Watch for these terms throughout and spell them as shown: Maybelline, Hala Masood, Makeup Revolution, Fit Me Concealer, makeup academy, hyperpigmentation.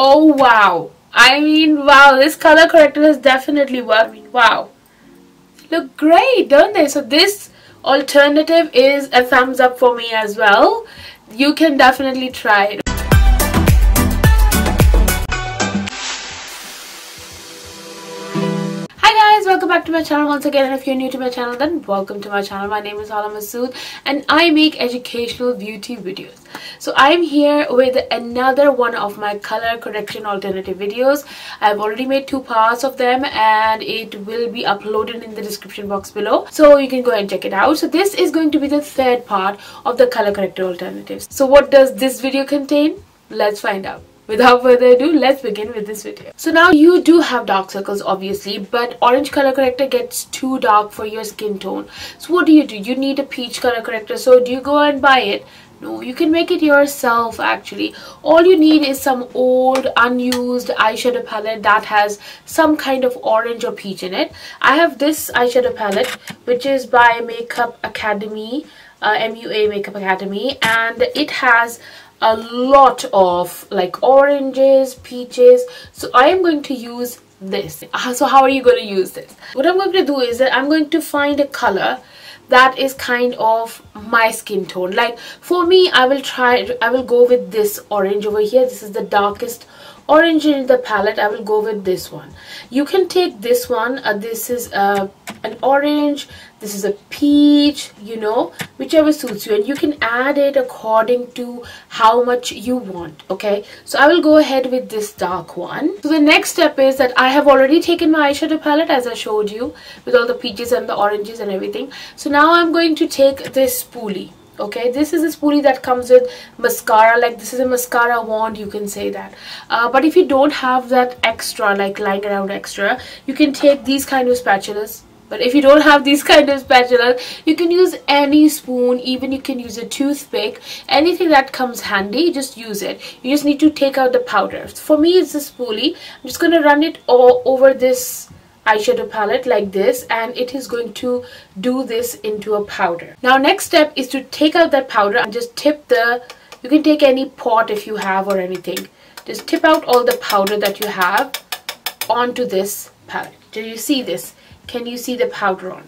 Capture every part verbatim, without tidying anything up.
Oh wow, I mean wow, this color corrector has definitely worked. I mean, wow, look great, don't they? So this alternative is a thumbs up for me as well. You can definitely try it. Welcome back to my channel once again, and if you're new to my channel then welcome to my channel. My name is Hala Masood and I make educational beauty videos. So I'm here with another one of my color correction alternative videos. I've already made two parts of them and it will be uploaded in the description box below, so you can go and check it out. So this is going to be the third part of the color corrector alternatives. So what does this video contain? Let's find out. Without further ado, let's begin with this video. So now you do have dark circles obviously, but orange color corrector gets too dark for your skin tone. So what do you do? You need a peach color corrector. So do you go and buy it? No, you can make it yourself actually. All you need is some old unused eyeshadow palette that has some kind of orange or peach in it. I have this eyeshadow palette which is by Makeup Academy, uh, M U A Makeup Academy, and it has a lot of like oranges, peaches. So I am going to use this. So how are you going to use this? What I'm going to do is that I'm going to find a color that is kind of my skin tone. Like for me, I will try, I will go with this orange over here. This is the darkest orange in the palette. I will go with this one. You can take this one. Uh, this is uh, an orange. This is a peach, you know, whichever suits you. And you can add it according to how much you want, okay? So I will go ahead with this dark one. So the next step is that I have already taken my eyeshadow palette as I showed you with all the peaches and the oranges and everything. So now I'm going to take this spoolie. Okay, this is a spoolie that comes with mascara, like this is a mascara wand, you can say that. Uh, but if you don't have that extra, like lying around extra, you can take these kind of spatulas. But if you don't have these kind of spatulas, you can use any spoon, even you can use a toothpick, anything that comes handy, just use it. You just need to take out the powder. For me, it's a spoolie. I'm just going to run it all over this eyeshadow palette like this, and it is going to do this into a powder. Now next step is to take out that powder and just tip the, you can take any pot if you have or anything, just tip out all the powder that you have onto this palette. Do you see this? Can you see the powder on?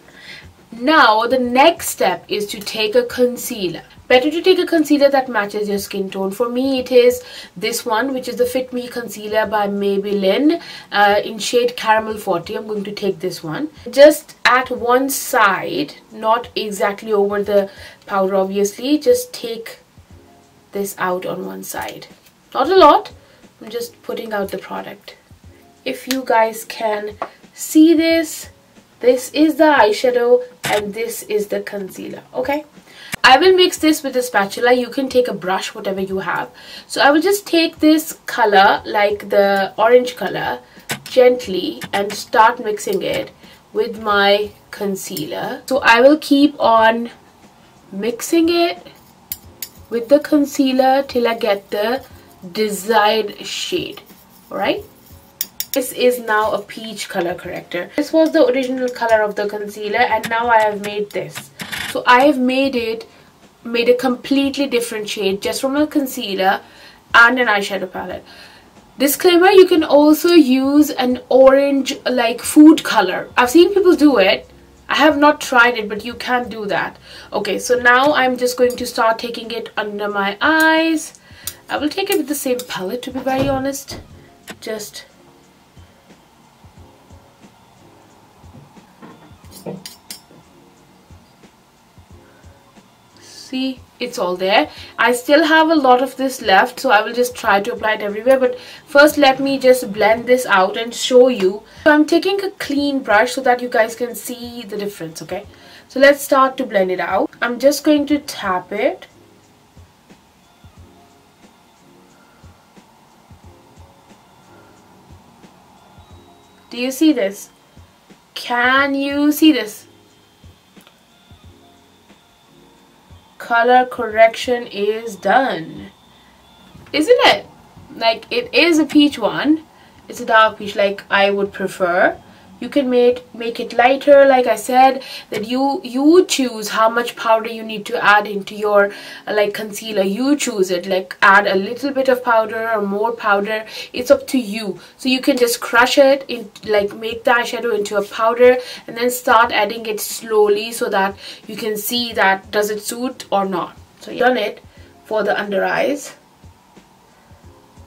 Now the next step is to take a concealer. Better to take a concealer that matches your skin tone. For me it is this one, which is the Fit Me Concealer by Maybelline, uh, in shade Caramel forty. I'm going to take this one. Just at one side, not exactly over the powder obviously, just take this out on one side. Not a lot, I'm just putting out the product. If you guys can see this, this is the eyeshadow and this is the concealer, okay? I will mix this with a spatula. You can take a brush, whatever you have. So I will just take this color, like the orange color, gently and start mixing it with my concealer. So I will keep on mixing it with the concealer till I get the desired shade, alright? This is now a peach color corrector. This was the original color of the concealer and now I have made this. So I have made it, made a completely different shade just from a concealer and an eyeshadow palette. Disclaimer, you can also use an orange like food color. I've seen people do it. I have not tried it, but you can do that. Okay, so now I'm just going to start taking it under my eyes. I will take it with the same palette to be very honest. Just... see, it's all there. I still have a lot of this left, so I will just try to apply it everywhere, but first let me just blend this out and show you. So I'm taking a clean brush so that you guys can see the difference, okay? So let's start to blend it out. I'm just going to tap it. Do you see this? Can you see this? Color correction is done, isn't it? Like, it is a peach one, it's a dark peach like I would prefer. You can make make it lighter, like I said, that you you choose how much powder you need to add into your uh, like concealer. You choose it, like add a little bit of powder or more powder, it's up to you. So you can just crush it in, like make the eyeshadow into a powder and then start adding it slowly so that you can see that does it suit or not. So you've done it for the under eyes.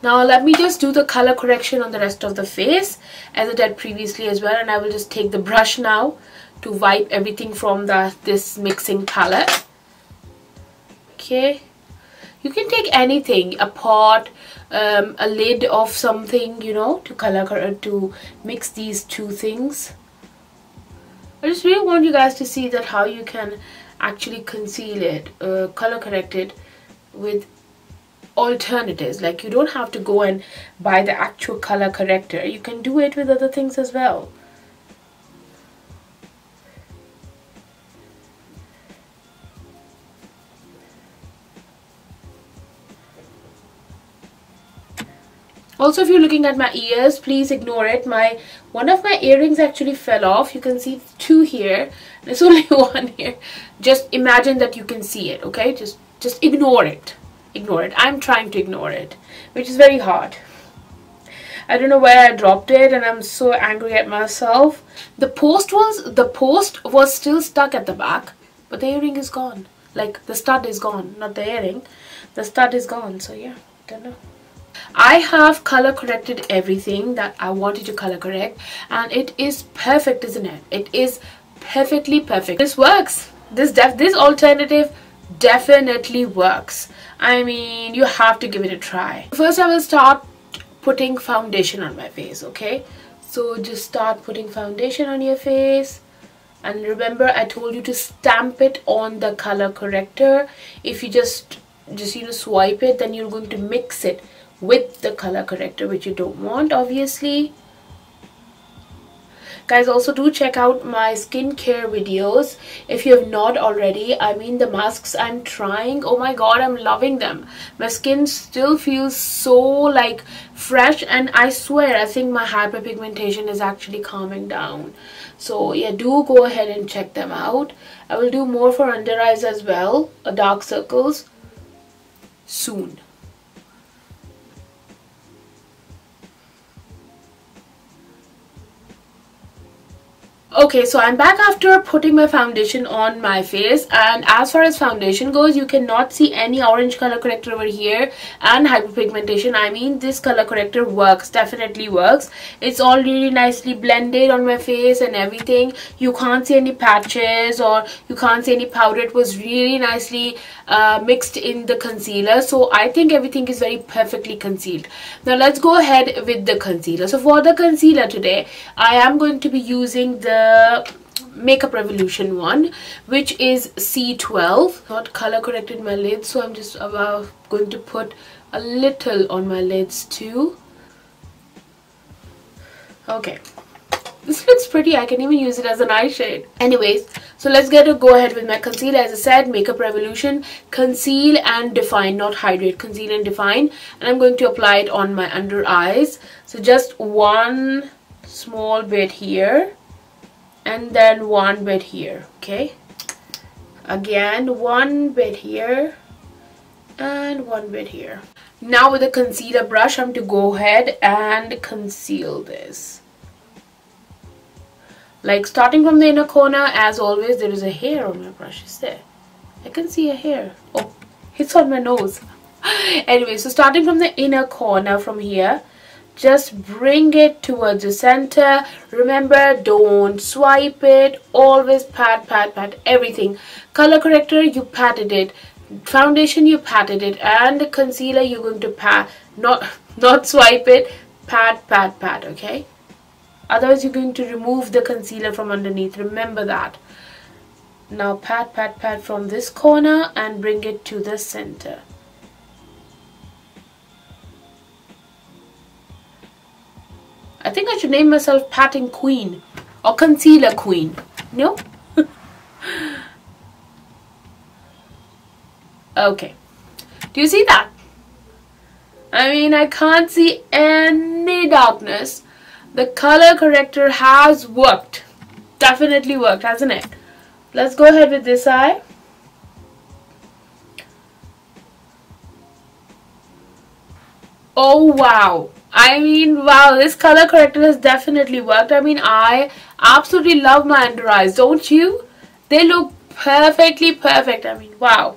Now let me just do the color correction on the rest of the face as I did previously as well, and I will just take the brush now to wipe everything from the this mixing palette. Okay, you can take anything, a pot, um, a lid of something, you know, to color to mix these two things. I just really want you guys to see that how you can actually conceal it, uh, color correct it with alternatives. Like you don't have to go and buy the actual color corrector, you can do it with other things as well. Also, if you're looking at my ears, please ignore it. My one of my earrings actually fell off. You can see two here, there's only one here. Just imagine that you can see it, okay? Just just ignore it. Ignore it. I'm trying to ignore it, which is very hard. I don't know where I dropped it, and I'm so angry at myself. The post was the post was still stuck at the back, but the earring is gone. Like the stud is gone, not the earring. The stud is gone. So yeah, don't know. I have color corrected everything that I wanted to color correct, and it is perfect, isn't it? It is perfectly perfect. This works. This def this alternative definitely works. I mean, you have to give it a try. First, I will start putting foundation on my face, okay? So just start putting foundation on your face. And remember, I told you to stamp it on the color corrector. If you just, just you know, swipe it, then you're going to mix it with the color corrector, which you don't want, obviously. Guys, also do check out my skincare videos if you have not already. I mean, the masks I'm trying, oh my god, I'm loving them. My skin still feels so like fresh, and I swear I think my hyperpigmentation is actually calming down. So yeah, do go ahead and check them out. I will do more for under eyes as well, uh, dark circles soon. Okay, so I'm back after putting my foundation on my face, and as far as foundation goes, you cannot see any orange color corrector over here and hyperpigmentation. I mean, this color corrector works, definitely works. It's all really nicely blended on my face and everything. You can't see any patches or you can't see any powder. It was really nicely uh, mixed in the concealer, so I think everything is very perfectly concealed. Now let's go ahead with the concealer. So for the concealer today, I am going to be using the Uh, Makeup Revolution one, which is C twelve. Not color corrected my lids, so I'm just about going to put a little on my lids too. Okay, this looks pretty. I can even use it as an eye shade. Anyways, so let's get a go ahead with my concealer. As I said, Makeup Revolution, conceal and define, not hydrate, conceal and define. And I'm going to apply it on my under eyes. So just one small bit here, and then one bit here, okay? Again, one bit here and one bit here. Now with the concealer brush, I'm to go ahead and conceal this. Like starting from the inner corner, as always, there is a hair on my brush. Is there? I can see a hair. Oh, it's on my nose. Anyway, so starting from the inner corner from here, just bring it towards the center. Remember, don't swipe it. Always pat, pat, pat everything. Color corrector, you patted it. Foundation, you patted it. And the concealer, you're going to pat, not not swipe it. Pat, pat, pat, okay? Otherwise, you're going to remove the concealer from underneath. Remember that. Now, pat, pat, pat from this corner and bring it to the center. I think I should name myself Patting Queen or Concealer Queen. No? Okay. Do you see that? I mean, I can't see any darkness. The color corrector has worked. Definitely worked, hasn't it? Let's go ahead with this eye. Oh wow, I mean wow, this color corrector has definitely worked. I mean, I absolutely love my under eyes, don't you? They look perfectly perfect. I mean, wow,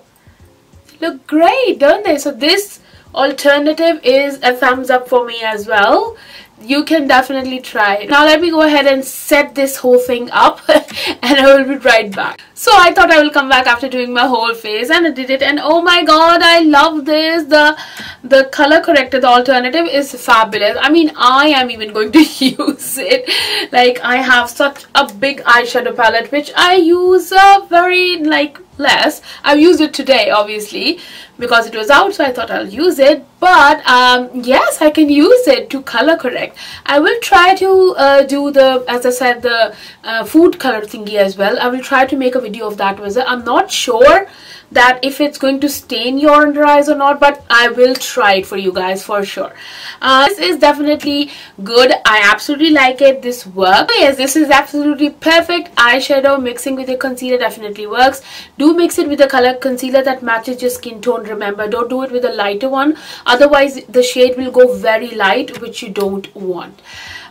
they look great, don't they? So this alternative is a thumbs up for me as well. You can definitely try it. Now let me go ahead and set this whole thing up and I will be right back. So I thought I will come back after doing my whole face, and I did it, and oh my god, I love this. The the color corrector, the alternative, is fabulous. I mean, I am even going to use it. Like, I have such a big eyeshadow palette which I use uh, very like less. I've used it today obviously because it was out, so I thought I'll use it. But um, yes, I can use it to color correct. I will try to uh, do the, as I said, the uh, food color thingy as well. I will try to make a video of that. Was I'm not sure that if it's going to stain your under eyes or not, but I will try it for you guys for sure. Uh, this is definitely good. I absolutely like it. This works. Yes, this is absolutely perfect. Eyeshadow mixing with your concealer definitely works. Do mix it with a color concealer that matches your skin tone. Remember, don't do it with a lighter one, otherwise the shade will go very light, which you don't want.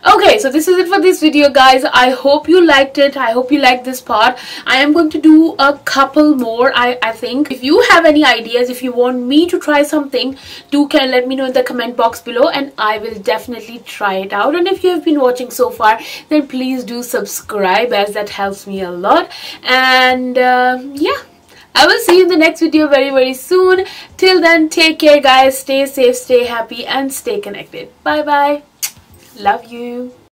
Okay, so this is it for this video, guys. I hope you liked it. I hope you liked this part. I am going to do a couple more, I, I think. If you have any ideas, if you want me to try something, do can let me know in the comment box below and I will definitely try it out. And if you have been watching so far, then please do subscribe, as that helps me a lot. And uh, yeah, I will see you in the next video very very soon. Till then, take care guys, stay safe, stay happy and stay connected. Bye bye. Love you.